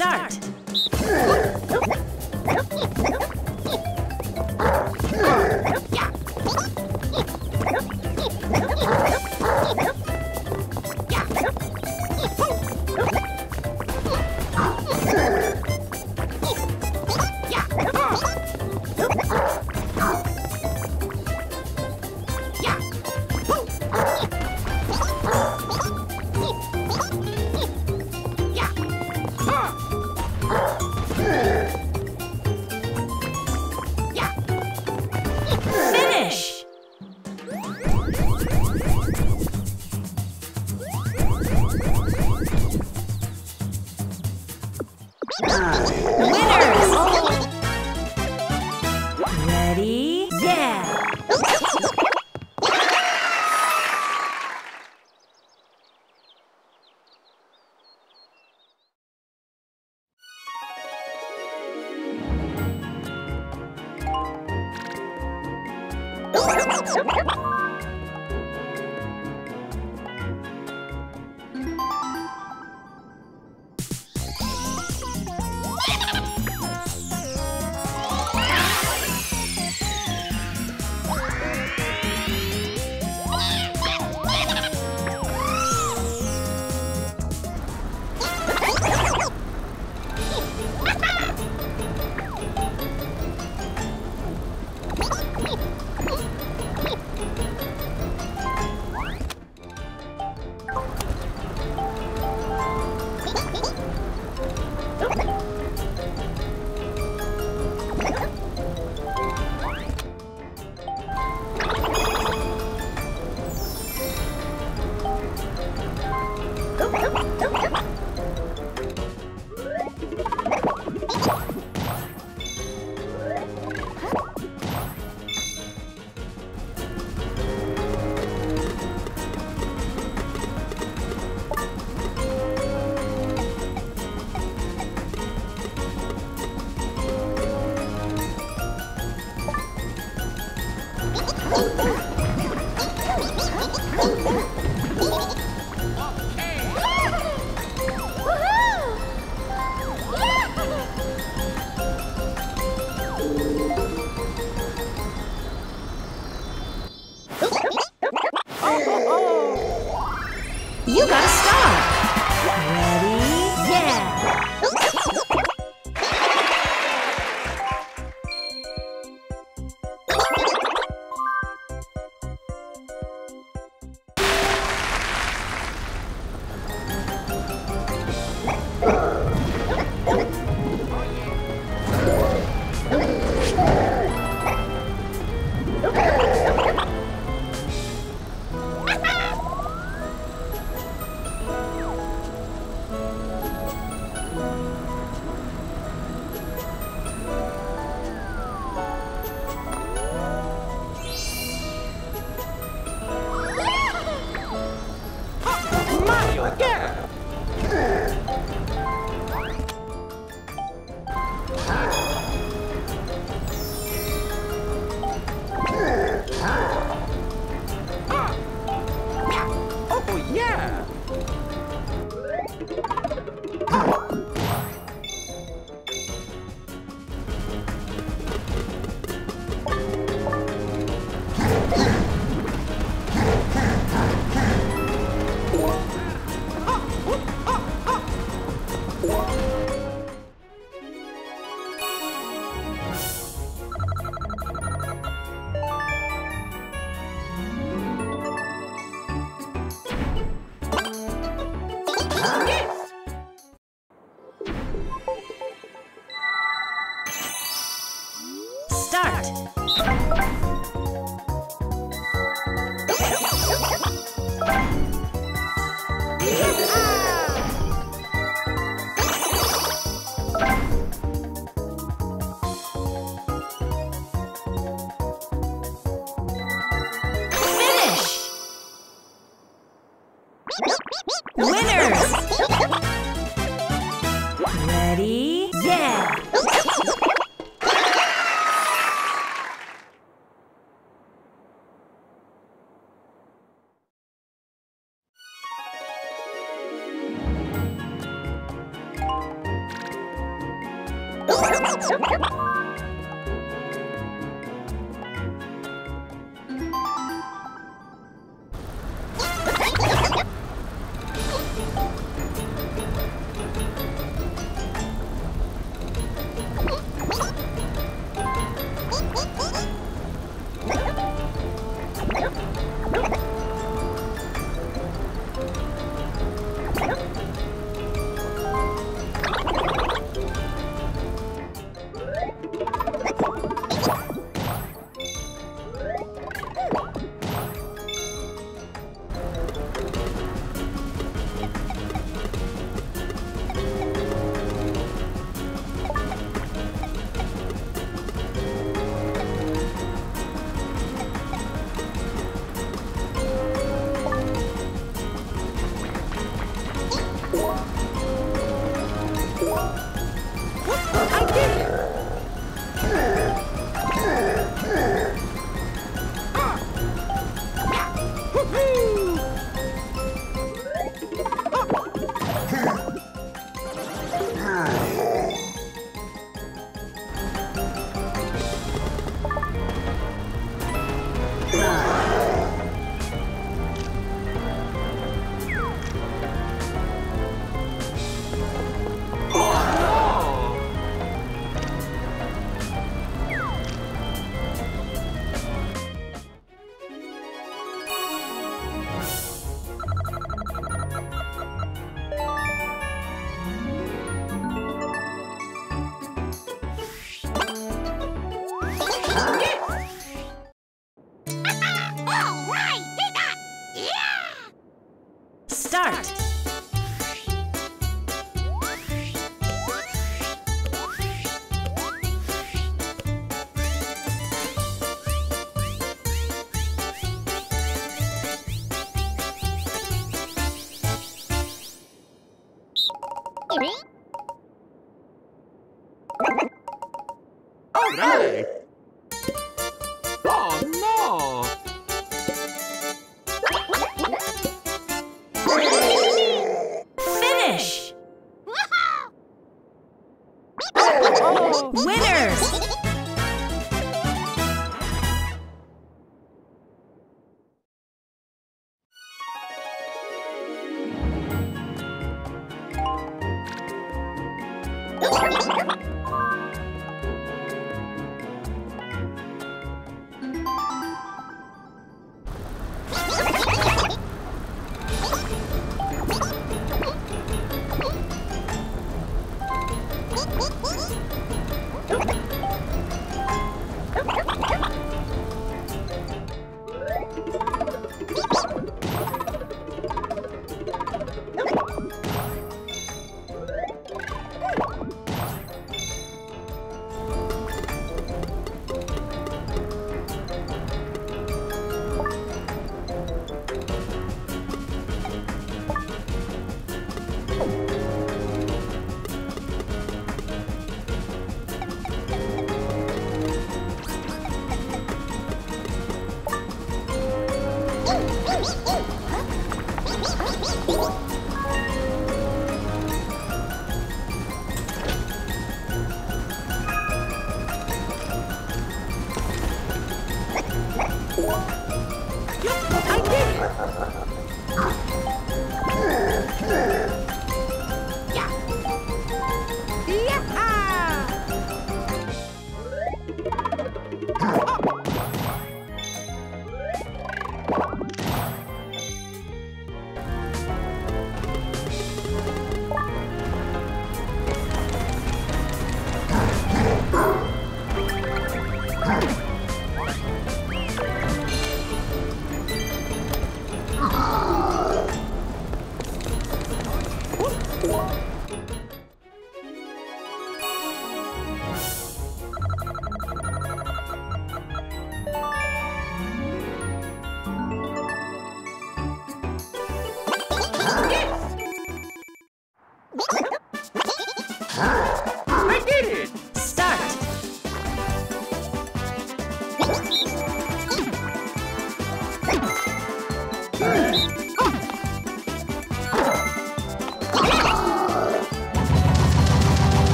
Start!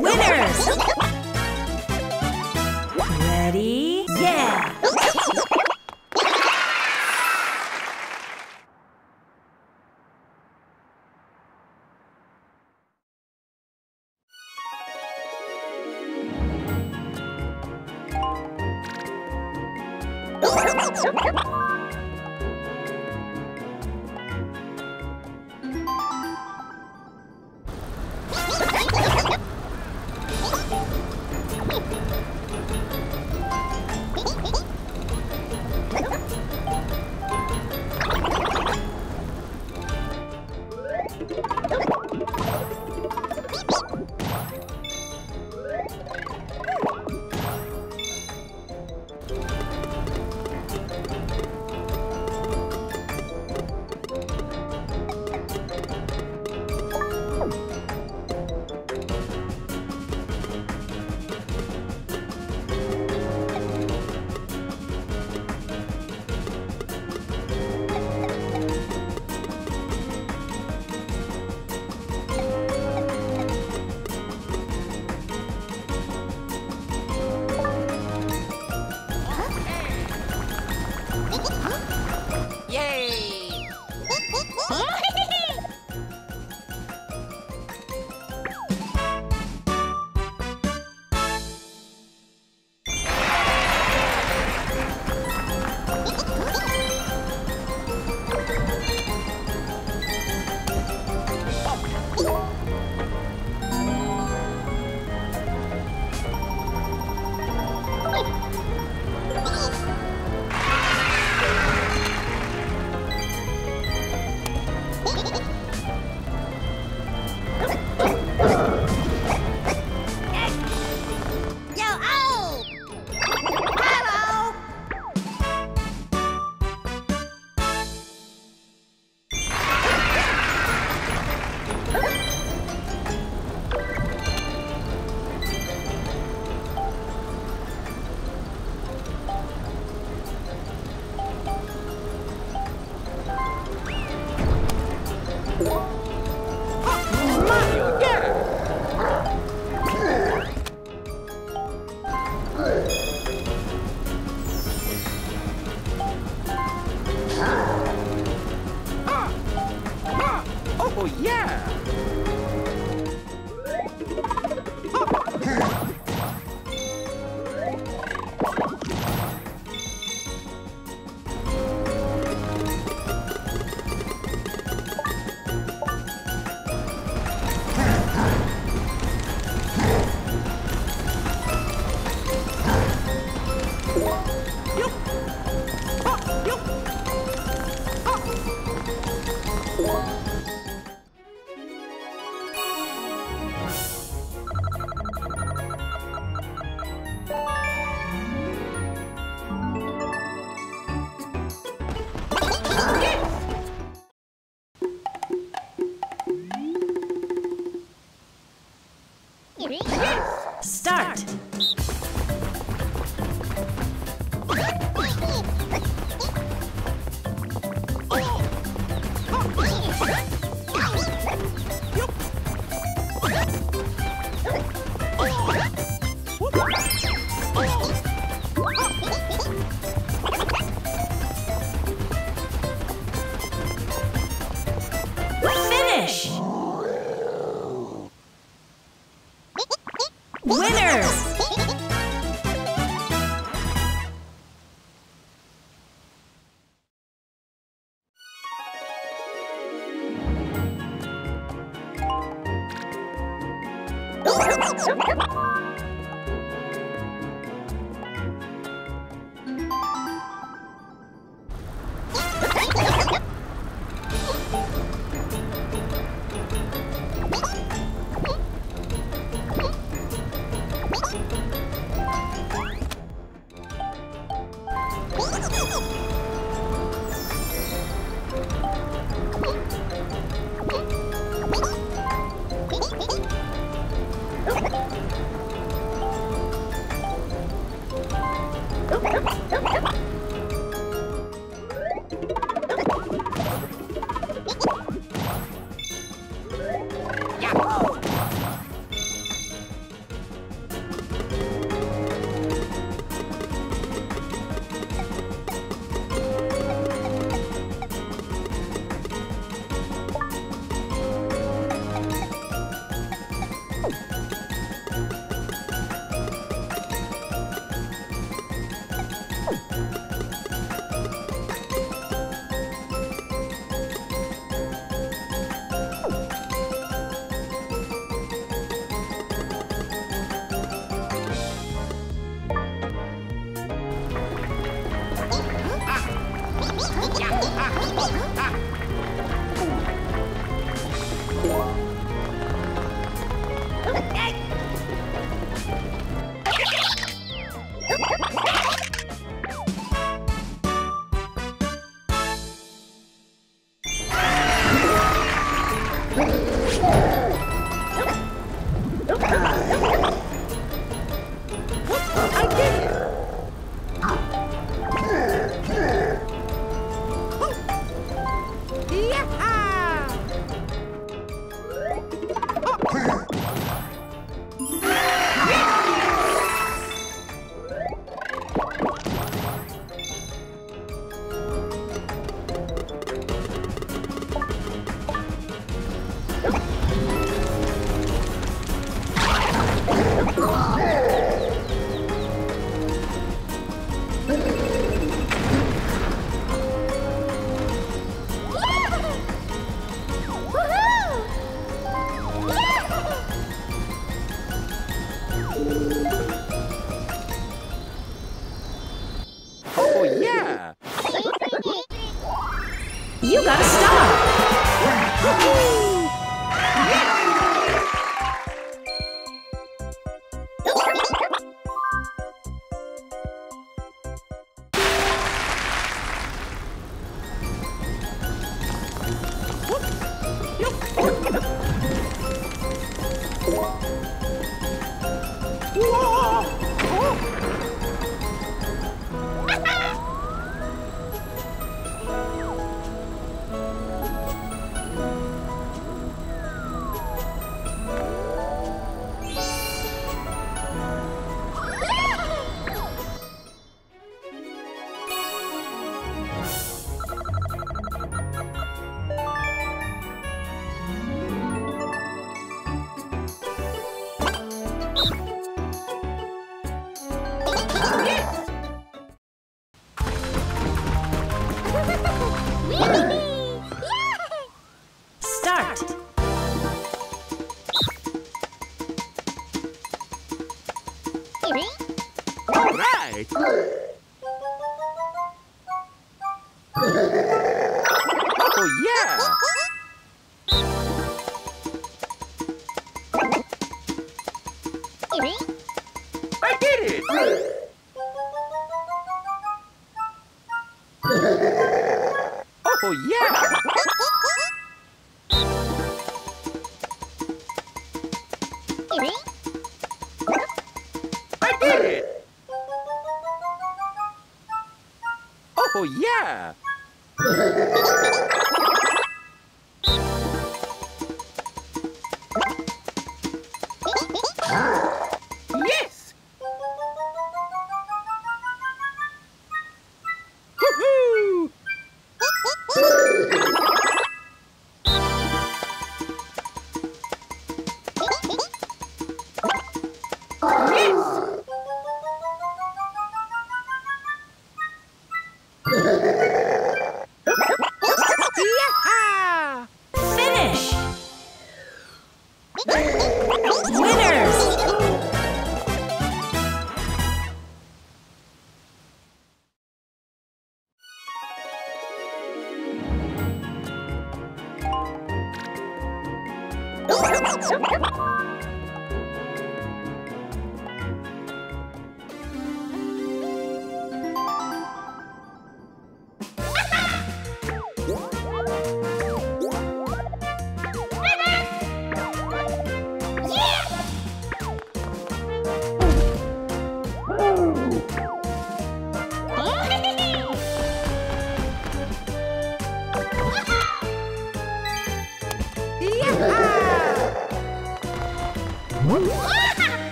Winners! Ready? Yeah!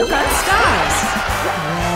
You got stars! Ready?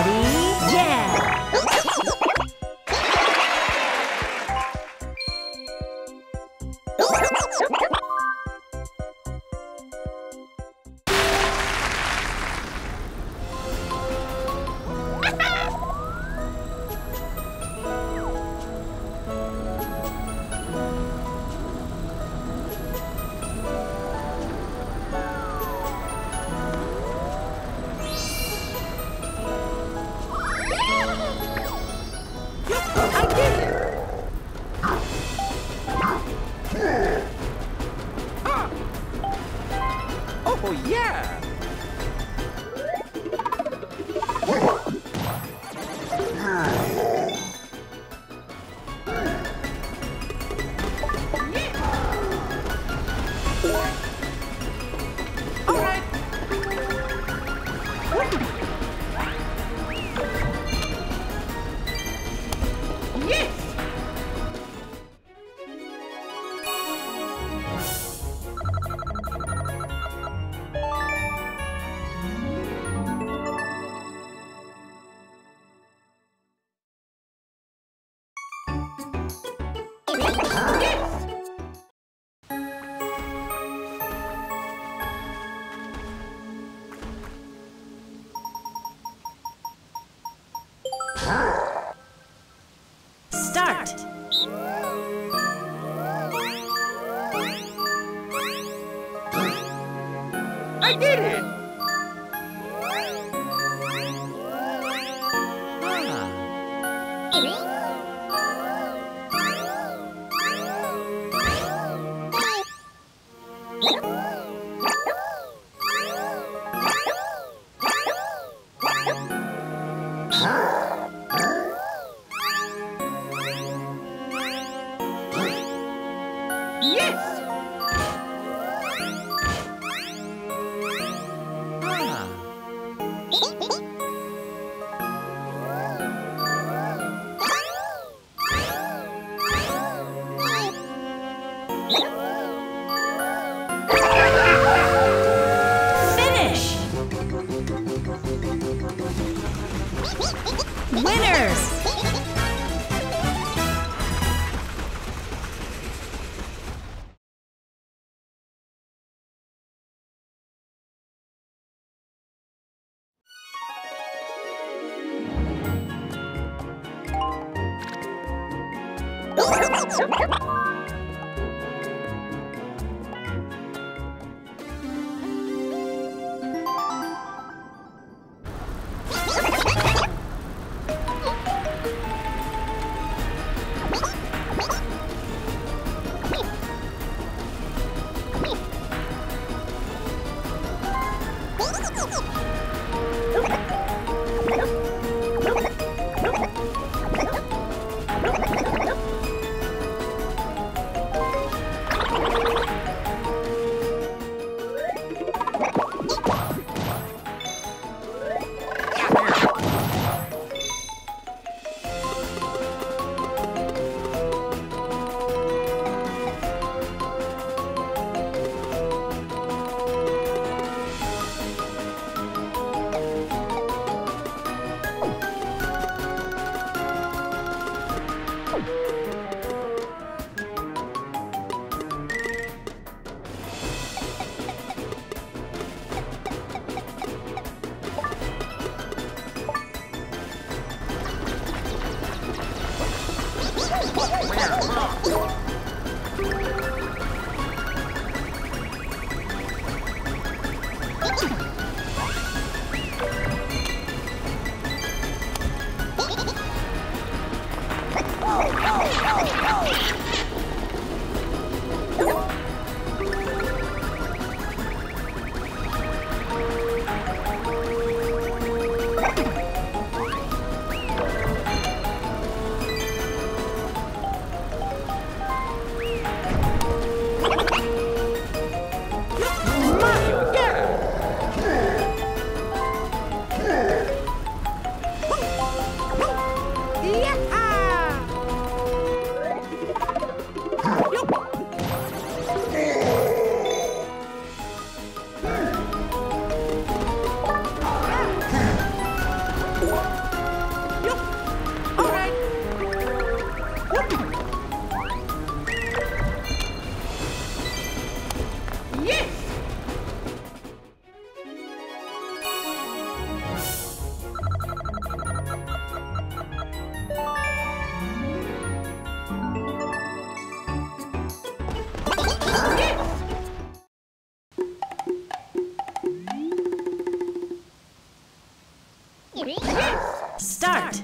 Start.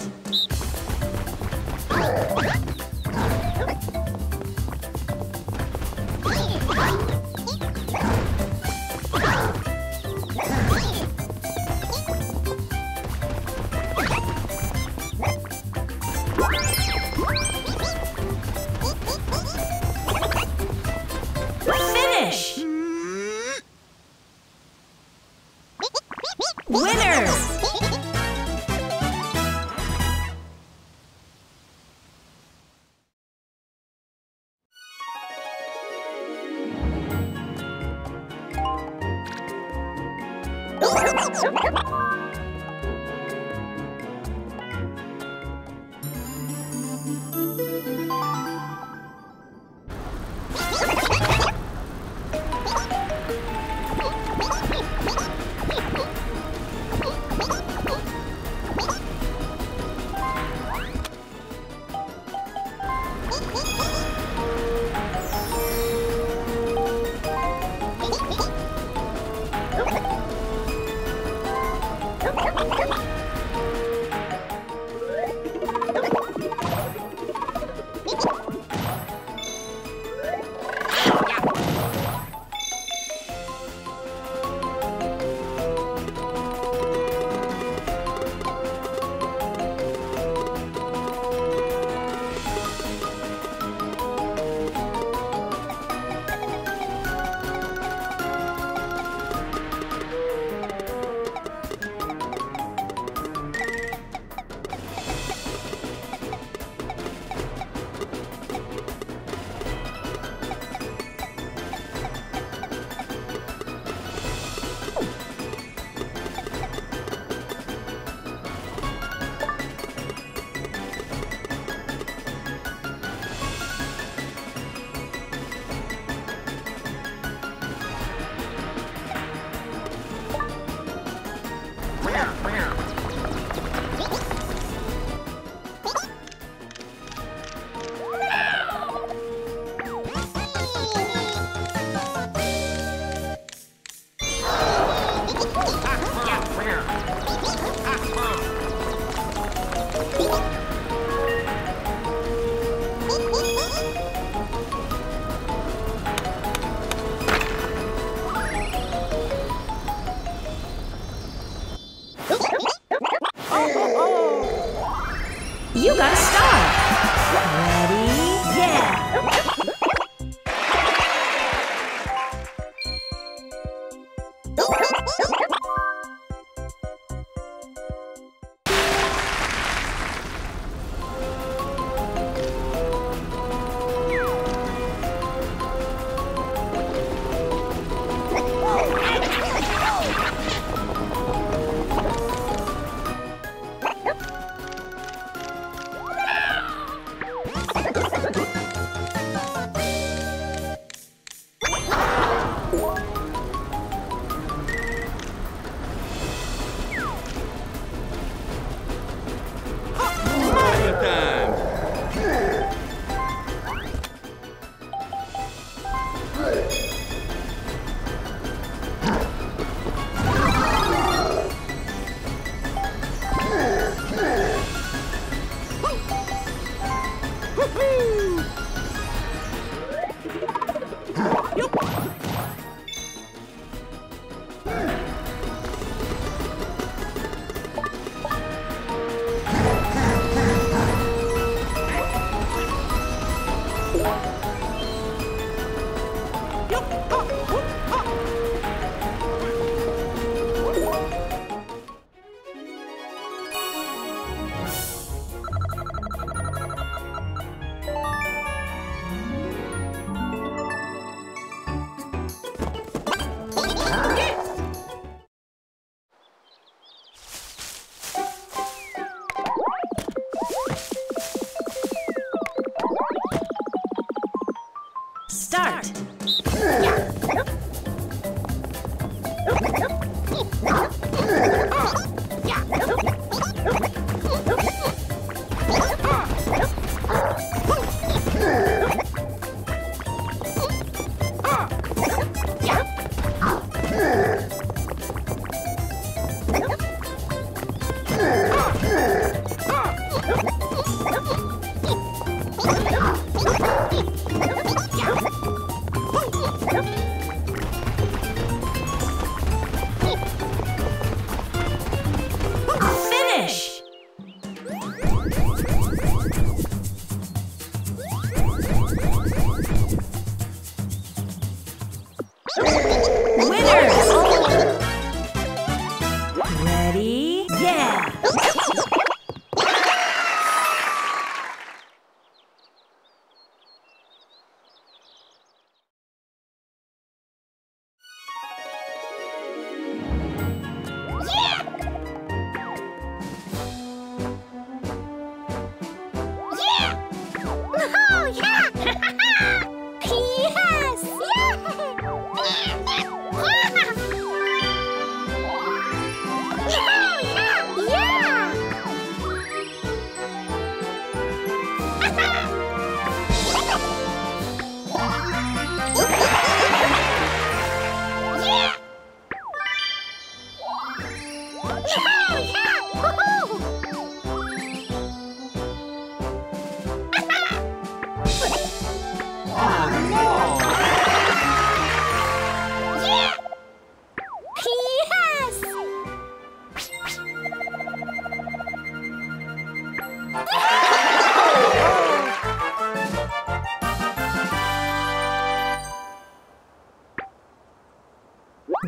Yeah!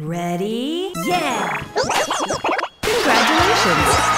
Ready? Yeah! Congratulations!